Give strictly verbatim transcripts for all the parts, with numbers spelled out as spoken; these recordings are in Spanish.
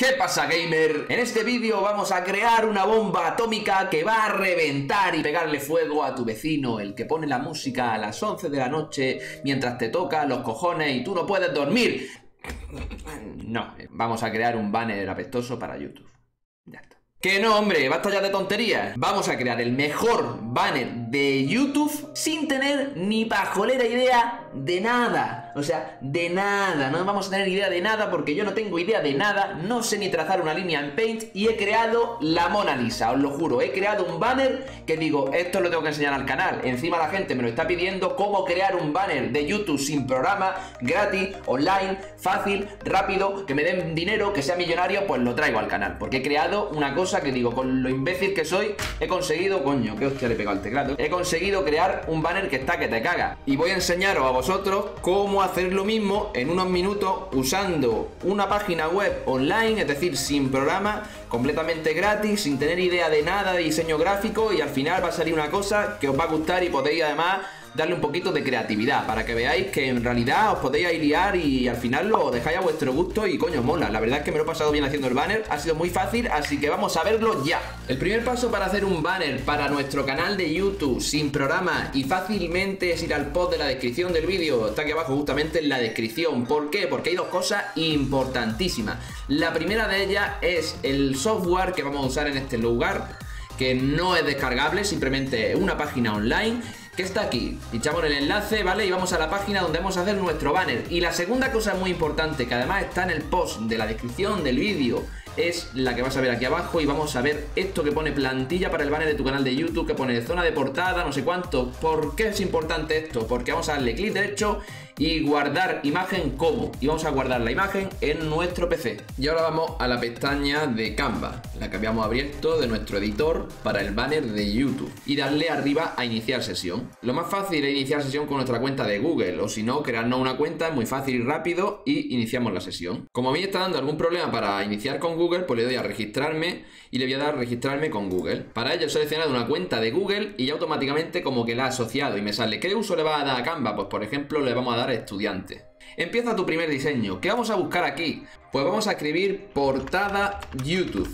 ¿Qué pasa, gamer? En este vídeo vamos a crear una bomba atómica que va a reventar y pegarle fuego a tu vecino, el que pone la música a las once de la noche mientras te toca los cojones y tú no puedes dormir. No, vamos a crear un banner apestoso para YouTube. Ya está. Que no, hombre, basta ya de tonterías. Vamos a crear el mejor banner de YouTube sin tener ni pajolera idea de nada. O sea, de nada. No vamos a tener idea de nada porque yo no tengo idea de nada. No sé ni trazar una línea en Paint y he creado la Mona Lisa, os lo juro. He creado un banner que digo, esto lo tengo que enseñar al canal. Encima la gente me lo está pidiendo, cómo crear un banner de YouTube sin programa, gratis, online, fácil, rápido, que me den dinero, que sea millonario, pues lo traigo al canal. Porque he creado una cosa que digo, con lo imbécil que soy, he conseguido, coño, que hostia le he pegado al teclado, he conseguido crear un banner que está que te caga. Y voy a enseñaros a vosotros cómo hacer lo mismo en unos minutos usando una página web online, es decir, sin programa, completamente gratis, sin tener idea de nada de diseño gráfico, y al final va a salir una cosa que os va a gustar y podéis además darle un poquito de creatividad para que veáis que en realidad os podéis airear y al final lo dejáis a vuestro gusto y coño mola. La verdad es que me lo he pasado bien haciendo el banner, ha sido muy fácil, así que vamos a verlo ya. El primer paso para hacer un banner para nuestro canal de YouTube sin programa y fácilmente es ir al post de la descripción del vídeo, está aquí abajo justamente en la descripción. ¿Por qué? Porque hay dos cosas importantísimas. La primera de ellas es el software que vamos a usar en este lugar, que no es descargable, simplemente es una página online que está aquí. Pinchamos en el enlace, ¿vale? Y vamos a la página donde vamos a hacer nuestro banner. Y la segunda cosa muy importante, que además está en el post de la descripción del vídeo, es la que vas a ver aquí abajo, y vamos a ver esto que pone plantilla para el banner de tu canal de YouTube, que pone zona de portada, no sé cuánto. ¿Por qué es importante esto? Porque vamos a darle clic derecho y guardar imagen como, y vamos a guardar la imagen en nuestro P C. Y ahora vamos a la pestaña de Canva, la que habíamos abierto de nuestro editor para el banner de YouTube, y darle arriba a iniciar sesión. Lo más fácil es iniciar sesión con nuestra cuenta de Google, o si no, crearnos una cuenta, es muy fácil y rápido, y iniciamos la sesión. Como a mí me está dando algún problema para iniciar con Google, pues le doy a registrarme y le voy a dar a registrarme con Google. Para ello he seleccionado una cuenta de Google y ya automáticamente como que la ha asociado y me sale, ¿qué uso le vas a dar a Canva? Pues por ejemplo le vamos a dar a estudiante. Empieza tu primer diseño. ¿Qué vamos a buscar aquí? Pues vamos a escribir portada YouTube.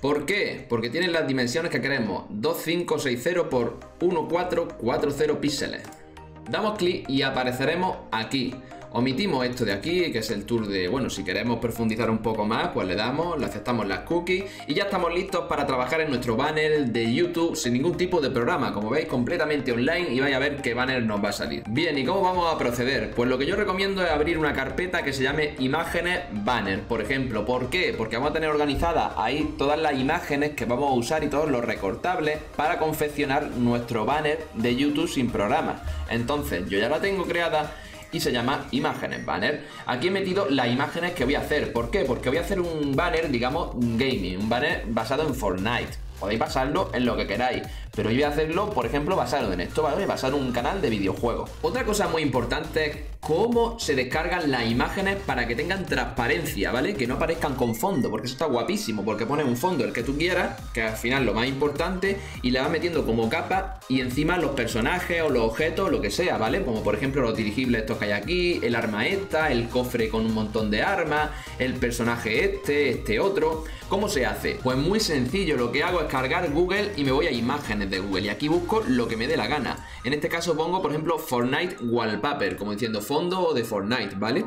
¿Por qué? Porque tienen las dimensiones que queremos, veinticinco sesenta por catorce cuarenta píxeles. Damos clic y apareceremos aquí. Omitimos esto de aquí, que es el tour de, bueno, si queremos profundizar un poco más, pues le damos, le aceptamos las cookies y ya estamos listos para trabajar en nuestro banner de YouTube sin ningún tipo de programa. Como veis, completamente online, y vais a ver qué banner nos va a salir. Bien, ¿y cómo vamos a proceder? Pues lo que yo recomiendo es abrir una carpeta que se llame imágenes banner, por ejemplo. ¿Por qué? Porque vamos a tener organizadas ahí todas las imágenes que vamos a usar y todos los recortables para confeccionar nuestro banner de YouTube sin programa. Entonces, yo ya la tengo creada y se llama imágenes banner. Aquí he metido las imágenes que voy a hacer. ¿Por qué? Porque voy a hacer un banner, digamos, gaming, un banner basado en Fortnite. Podéis basarlo en lo que queráis, pero yo voy a hacerlo, por ejemplo, basado en esto, ¿vale? Basado en un canal de videojuegos. Otra cosa muy importante es cómo se descargan las imágenes para que tengan transparencia, ¿vale? Que no aparezcan con fondo, porque eso está guapísimo, porque pones un fondo el que tú quieras, que al final lo más importante, y la vas metiendo como capa, y encima los personajes o los objetos, lo que sea, ¿vale? Como por ejemplo los dirigibles estos que hay aquí, el arma esta, el cofre con un montón de armas, el personaje este, este otro. ¿Cómo se hace? Pues muy sencillo, lo que hago es cargar Google y me voy a imágenes de Google y aquí busco lo que me dé la gana. En este caso pongo, por ejemplo, Fortnite Wallpaper, como diciendo fondo de Fortnite, ¿vale?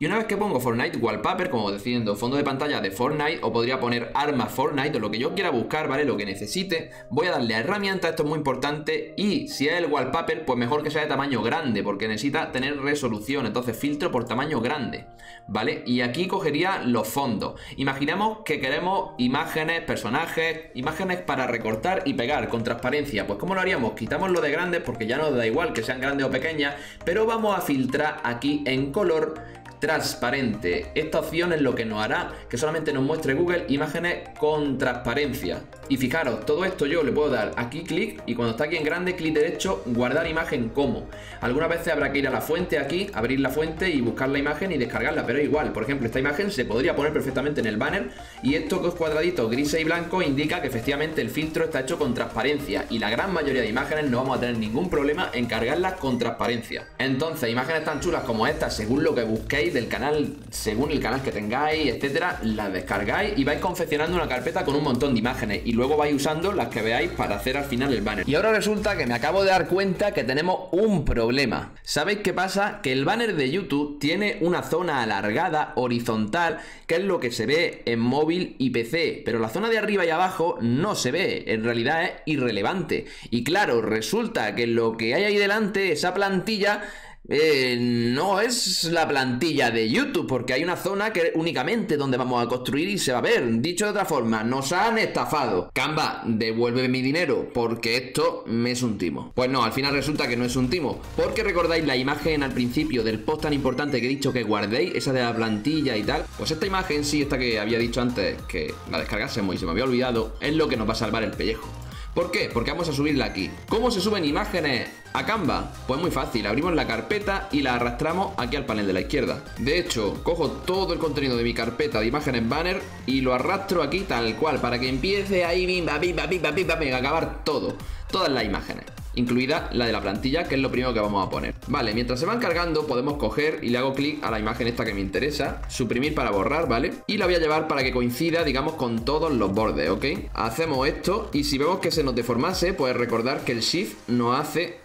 Y una vez que pongo Fortnite Wallpaper, como diciendo fondo de pantalla de Fortnite, o podría poner arma Fortnite, o lo que yo quiera buscar, ¿vale? Lo que necesite. Voy a darle a herramienta, esto es muy importante, y si es el wallpaper, pues mejor que sea de tamaño grande, porque necesita tener resolución, entonces filtro por tamaño grande, ¿vale? Y aquí cogería los fondos. Imaginamos que queremos imágenes, personajes, imágenes para recortar y pegar con transparencia. Pues ¿cómo lo haríamos? Quitamos lo de grandes, porque ya nos da igual que sean grandes o pequeñas, pero vamos a filtrar aquí en color transparente. Esta opción es lo que nos hará que solamente nos muestre Google imágenes con transparencia. Y fijaros, todo esto yo le puedo dar aquí clic y cuando está aquí en grande, clic derecho, guardar imagen como. Algunas veces habrá que ir a la fuente aquí, abrir la fuente y buscar la imagen y descargarla, pero igual, por ejemplo, esta imagen se podría poner perfectamente en el banner y estos cuadraditos grises y blancos indica que efectivamente el filtro está hecho con transparencia y la gran mayoría de imágenes no vamos a tener ningún problema en cargarlas con transparencia. Entonces, imágenes tan chulas como estas, según lo que busquéis, del canal, según el canal que tengáis, etcétera, las descargáis y vais confeccionando una carpeta con un montón de imágenes y luego vais usando las que veáis para hacer al final el banner. Y ahora resulta que me acabo de dar cuenta que tenemos un problema. ¿Sabéis qué pasa? Que el banner de YouTube tiene una zona alargada, horizontal, que es lo que se ve en móvil y P C, pero la zona de arriba y abajo no se ve, en realidad es irrelevante. Y claro, resulta que lo que hay ahí delante, esa plantilla, Eh, no es la plantilla de YouTube, porque hay una zona que únicamente donde vamos a construir y se va a ver. Dicho de otra forma, nos han estafado. Canva, devuelve mi dinero, porque esto me es un timo. Pues no, al final resulta que no es un timo, porque recordáis la imagen al principio del post tan importante que he dicho que guardéis, esa de la plantilla y tal. Pues esta imagen, sí, esta que había dicho antes que la descargásemos y se me había olvidado, es lo que nos va a salvar el pellejo. ¿Por qué? Porque vamos a subirla aquí. ¿Cómo se suben imágenes a Canva? Pues muy fácil, abrimos la carpeta y la arrastramos aquí al panel de la izquierda. De hecho, cojo todo el contenido de mi carpeta de imágenes banner y lo arrastro aquí tal cual, para que empiece ahí, bimba, bimba, bimba, bimba, a acabar todo, todas las imágenes, incluida la de la plantilla, que es lo primero que vamos a poner. Vale, mientras se van cargando podemos coger y le hago clic a la imagen esta que me interesa, suprimir para borrar, ¿vale? Y la voy a llevar para que coincida, digamos, con todos los bordes, ¿ok? Hacemos esto y si vemos que se nos deformase, pues recordar que el Shift nos hace,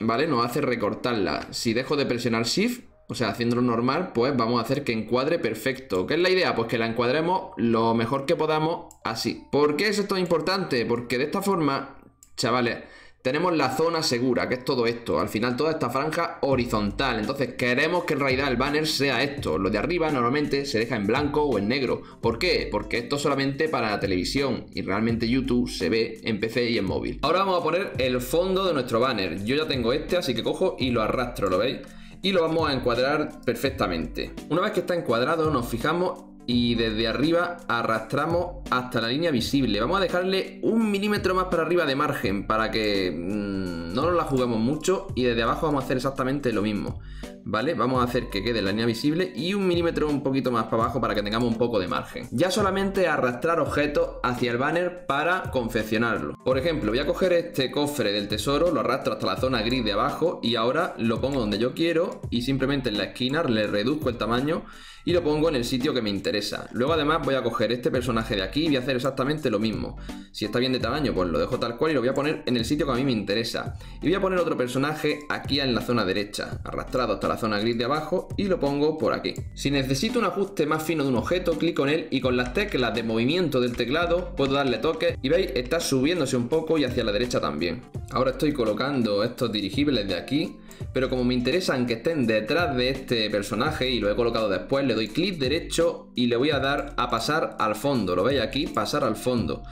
¿vale? Nos hace recortarla. Si dejo de presionar Shift, o sea, haciéndolo normal, pues vamos a hacer que encuadre perfecto. ¿Qué es la idea? Pues que la encuadremos lo mejor que podamos así. ¿Por qué es esto importante? Porque de esta forma, chavales, tenemos la zona segura, que es todo esto, al final toda esta franja horizontal. Entonces queremos que en realidad el banner sea esto. Lo de arriba normalmente se deja en blanco o en negro. ¿Por qué? Porque esto es solamente para la televisión y realmente YouTube se ve en P C y en móvil. Ahora vamos a poner el fondo de nuestro banner. Yo ya tengo este, así que cojo y lo arrastro, ¿lo veis? Y lo vamos a encuadrar perfectamente. Una vez que está encuadrado nos fijamos y desde arriba arrastramos hasta la línea visible. Vamos a dejarle un milímetro más para arriba de margen para que mmm, no nos la juguemos mucho. Y desde abajo vamos a hacer exactamente lo mismo, ¿vale? Vamos a hacer que quede la línea visible y un milímetro un poquito más para abajo para que tengamos un poco de margen. Ya solamente arrastrar objetos hacia el banner para confeccionarlo. Por ejemplo, voy a coger este cofre del tesoro, lo arrastro hasta la zona gris de abajo y ahora lo pongo donde yo quiero y simplemente en la esquina le reduzco el tamaño y lo pongo en el sitio que me interesa. Luego además voy a coger este personaje de aquí y voy a hacer exactamente lo mismo. Si está bien de tamaño, pues lo dejo tal cual y lo voy a poner en el sitio que a mí me interesa. Y voy a poner otro personaje aquí en la zona derecha, arrastrado hasta la zona gris de abajo y lo pongo por aquí. Si necesito un ajuste más fino de un objeto, clico en él y con las teclas de movimiento del teclado puedo darle toques y veis, está subiéndose un poco y hacia la derecha también. Ahora estoy colocando estos dirigibles de aquí, pero como me interesan que estén detrás de este personaje y lo he colocado después, le doy clic derecho y le voy a dar a pasar al fondo. Lo veis aquí, pasar al fondo.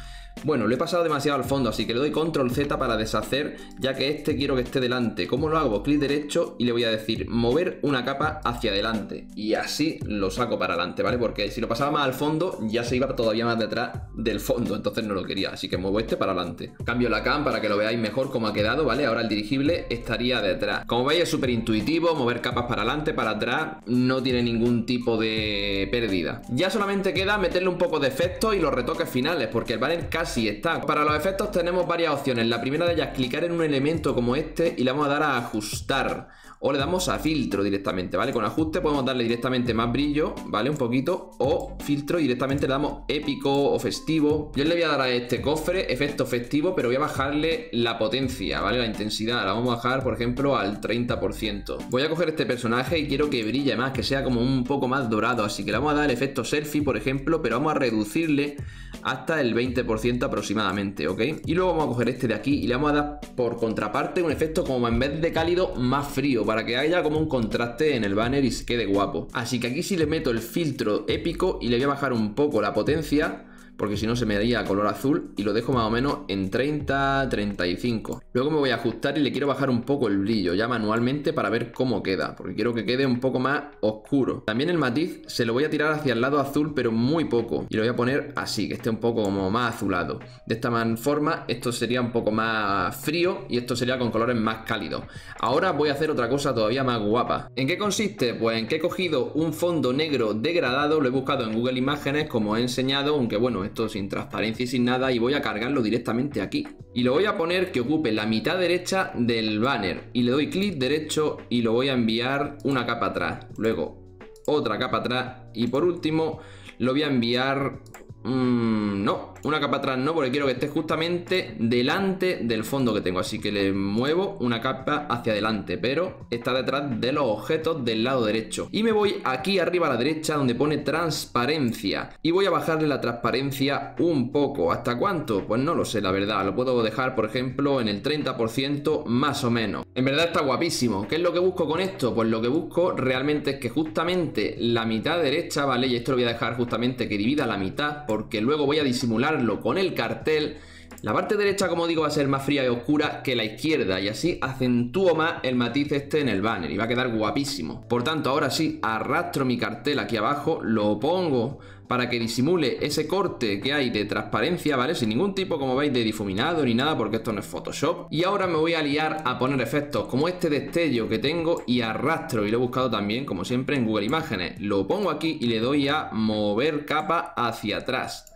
Bueno, lo he pasado demasiado al fondo, así que le doy control Z para deshacer, ya que este quiero que esté delante. ¿Cómo lo hago? Clic derecho y le voy a decir mover una capa hacia adelante. Y así lo saco para adelante, ¿vale? Porque si lo pasaba más al fondo, ya se iba todavía más detrás del fondo, entonces no lo quería. Así que muevo este para adelante. Cambio la cam para que lo veáis mejor cómo ha quedado, ¿vale? Ahora el dirigible estaría detrás. Como veis es súper intuitivo, mover capas para adelante, para atrás, no tiene ningún tipo de pérdida. Ya solamente queda meterle un poco de efectos y los retoques finales, porque el banner casi Así está. Para los efectos tenemos varias opciones. La primera de ellas es clicar en un elemento como este y le vamos a dar a ajustar. O le damos a filtro directamente, ¿vale? Con ajuste podemos darle directamente más brillo, ¿vale? Un poquito. O filtro directamente le damos épico o festivo. Yo le voy a dar a este cofre efecto festivo, pero voy a bajarle la potencia, ¿vale? La intensidad. La vamos a bajar, por ejemplo, al treinta por ciento. Voy a coger este personaje y quiero que brille más, que sea como un poco más dorado. Así que le vamos a dar el efecto selfie, por ejemplo, pero vamos a reducirle hasta el veinte por ciento aproximadamente, ¿ok? Y luego vamos a coger este de aquí y le vamos a dar por contraparte un efecto como en vez de cálido, más frío, ¿vale? Para que haya como un contraste en el banner y se quede guapo. Así que aquí sí le meto el filtro épico y le voy a bajar un poco la potencia, porque si no se me daría color azul, y lo dejo más o menos en treinta, treinta y cinco. Luego me voy a ajustar y le quiero bajar un poco el brillo, ya manualmente, para ver cómo queda, porque quiero que quede un poco más oscuro. También el matiz se lo voy a tirar hacia el lado azul, pero muy poco, y lo voy a poner así, que esté un poco como más azulado. De esta forma esto sería un poco más frío y esto sería con colores más cálidos. Ahora voy a hacer otra cosa todavía más guapa. ¿En qué consiste? Pues en que he cogido un fondo negro degradado, lo he buscado en Google Imágenes, como he enseñado, aunque bueno, esto sin transparencia y sin nada, y voy a cargarlo directamente aquí y lo voy a poner que ocupe la mitad derecha del banner y le doy clic derecho y lo voy a enviar una capa atrás. Luego otra capa atrás y por último lo voy a enviar... Mmm, no, una capa atrás no, porque quiero que esté justamente delante del fondo que tengo. Así que le muevo una capa hacia adelante, pero está detrás de los objetos del lado derecho. Y me voy aquí arriba a la derecha donde pone transparencia. Y voy a bajarle la transparencia un poco. ¿Hasta cuánto? Pues no lo sé, la verdad. Lo puedo dejar, por ejemplo, en el treinta por ciento más o menos. En verdad está guapísimo. ¿Qué es lo que busco con esto? Pues lo que busco realmente es que justamente la mitad derecha, ¿vale? Y esto lo voy a dejar justamente que divida la mitad, porque luego voy a disimularlo con el cartel. La parte derecha, como digo, va a ser más fría y oscura que la izquierda, y así acentúo más el matiz este en el banner y va a quedar guapísimo. Por tanto, ahora sí, arrastro mi cartel aquí abajo, lo pongo para que disimule ese corte que hay de transparencia, ¿vale? Sin ningún tipo, como veis, de difuminado ni nada, porque esto no es Photoshop. Y ahora me voy a liar a poner efectos como este destello que tengo y arrastro, y lo he buscado también, como siempre, en Google Imágenes. Lo pongo aquí y le doy a mover capa hacia atrás,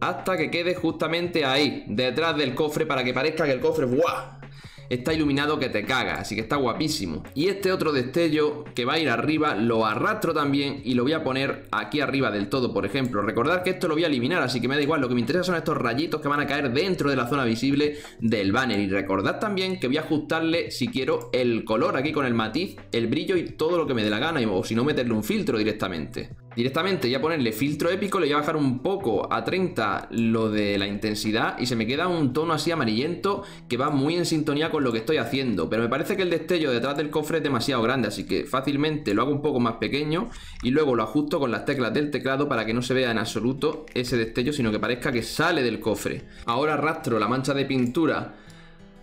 hasta que quede justamente ahí, detrás del cofre, para que parezca que el cofre, ¡buah!, está iluminado que te cagas. Así que está guapísimo. Y este otro destello que va a ir arriba lo arrastro también y lo voy a poner aquí arriba del todo, por ejemplo. Recordad que esto lo voy a eliminar, así que me da igual. Lo que me interesa son estos rayitos que van a caer dentro de la zona visible del banner. Y recordad también que voy a ajustarle, si quiero, el color aquí con el matiz, el brillo y todo lo que me dé la gana, o si no, meterle un filtro directamente. Directamente voy a ponerle filtro épico, le voy a bajar un poco a treinta lo de la intensidad y se me queda un tono así amarillento que va muy en sintonía con lo que estoy haciendo. Pero me parece que el destello detrás del cofre es demasiado grande, así que fácilmente lo hago un poco más pequeño y luego lo ajusto con las teclas del teclado para que no se vea en absoluto ese destello, sino que parezca que sale del cofre. Ahora arrastro la mancha de pintura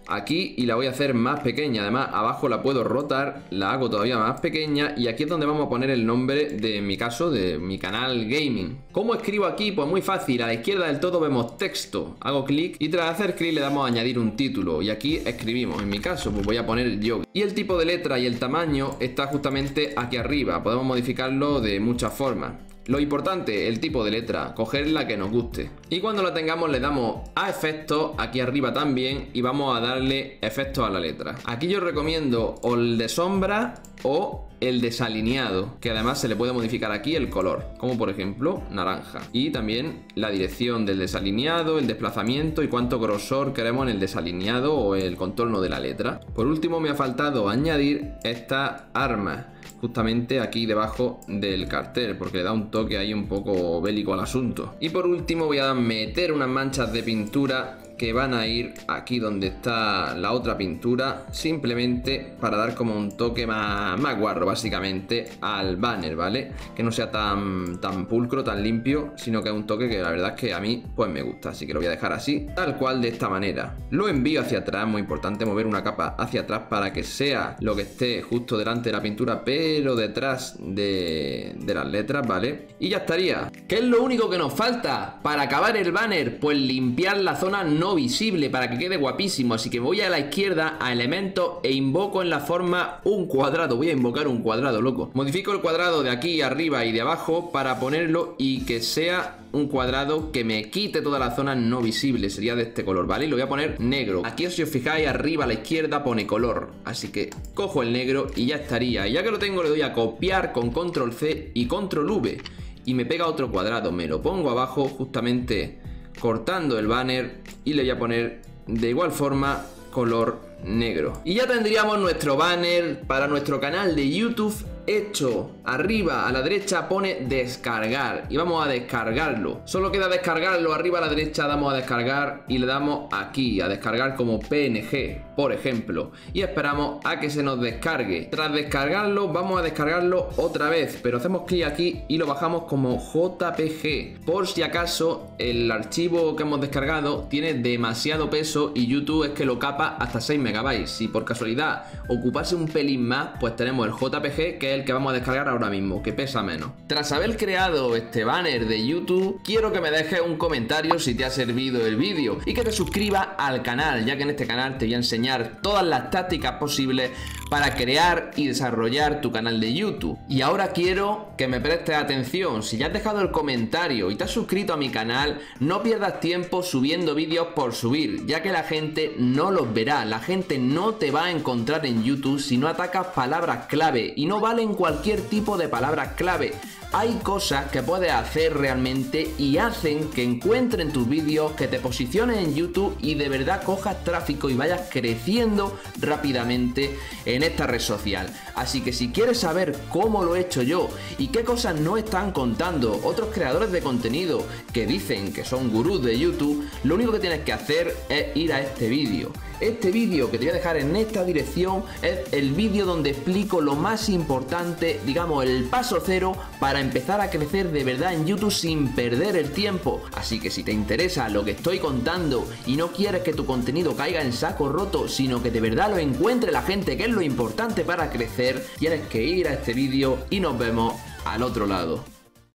aquí y la voy a hacer más pequeña. Además, abajo la puedo rotar, la hago todavía más pequeña y aquí es donde vamos a poner el nombre de, en mi caso, de mi canal gaming. ¿Cómo escribo aquí? Pues muy fácil. A la izquierda del todo vemos texto, hago clic y tras hacer clic le damos a añadir un título y aquí escribimos. En mi caso, pues voy a poner yo. Y el tipo de letra y el tamaño está justamente aquí arriba, podemos modificarlo de muchas formas. Lo importante, el tipo de letra, coger la que nos guste. Y cuando la tengamos le damos a efectos, aquí arriba también, y vamos a darle efectos a la letra. Aquí yo recomiendo o el de sombra o el desalineado, que además se le puede modificar aquí el color, como por ejemplo naranja. Y también la dirección del desalineado, el desplazamiento y cuánto grosor queremos en el desalineado o el contorno de la letra. Por último me ha faltado añadir esta arma, justamente aquí debajo del cartel, porque le da un toque ahí un poco bélico al asunto. Y por último voy a meter unas manchas de pintura que van a ir aquí donde está la otra pintura, simplemente para dar como un toque más, más guarro básicamente al banner, ¿vale? Que no sea tan, tan pulcro, tan limpio, sino que es un toque que la verdad es que a mí pues me gusta, así que lo voy a dejar así, tal cual, de esta manera. Lo envío hacia atrás, muy importante mover una capa hacia atrás para que sea lo que esté justo delante de la pintura, pero detrás de, de las letras, ¿vale? Y ya estaría. ¿Qué es lo único que nos falta para acabar el banner? Pues limpiar la zona no visible para que quede guapísimo. Así que voy a la izquierda a elementos e invoco en la forma un cuadrado. Voy a invocar un cuadrado, loco. Modifico el cuadrado de aquí arriba y de abajo para ponerlo y que sea un cuadrado que me quite toda la zona no visible. Sería de este color, ¿vale? Y lo voy a poner negro. Aquí, si os fijáis, arriba a la izquierda pone color, así que cojo el negro y ya estaría. Y ya que lo tengo le doy a copiar con control C y control V y me pega otro cuadrado. Me lo pongo abajo justamente cortando el banner y le voy a poner de igual forma color negro. Y ya tendríamos nuestro banner para nuestro canal de YouTube hecho. Arriba a la derecha pone descargar y vamos a descargarlo. Solo queda descargarlo. Arriba a la derecha damos a descargar y le damos aquí a descargar como P N G, por ejemplo, y esperamos a que se nos descargue. Tras descargarlo vamos a descargarlo otra vez, pero hacemos clic aquí y lo bajamos como J P G, por si acaso el archivo que hemos descargado tiene demasiado peso y YouTube es que lo capa hasta seis megabytes. Si por casualidad ocupase un pelín más, pues tenemos el J P G, que es el que vamos a descargar ahora mismo, que pesa menos. Tras haber creado este banner de YouTube, quiero que me dejes un comentario si te ha servido el vídeo y que te suscribas al canal, ya que en este canal te voy a enseñar todas las tácticas posibles para crear y desarrollar tu canal de YouTube. Y ahora quiero que me prestes atención. Si ya has dejado el comentario y te has suscrito a mi canal, no pierdas tiempo subiendo vídeos por subir, ya que la gente no los verá. La gente no te va a encontrar en YouTube si no atacas palabras clave y no vale en cualquier tipo de palabra clave. Hay cosas que puedes hacer realmente y hacen que encuentren tus vídeos, que te posiciones en YouTube y de verdad cojas tráfico y vayas creciendo rápidamente en esta red social. Así que si quieres saber cómo lo he hecho yo y qué cosas no están contando otros creadores de contenido que dicen que son gurús de YouTube, lo único que tienes que hacer es ir a este vídeo. Este vídeo que te voy a dejar en esta dirección es el vídeo donde explico lo más importante, digamos el paso cero para empezar a crecer de verdad en YouTube sin perder el tiempo. Así que si te interesa lo que estoy contando y no quieres que tu contenido caiga en saco roto, sino que de verdad lo encuentre la gente, que es lo importante para crecer, tienes que ir a este vídeo y nos vemos al otro lado.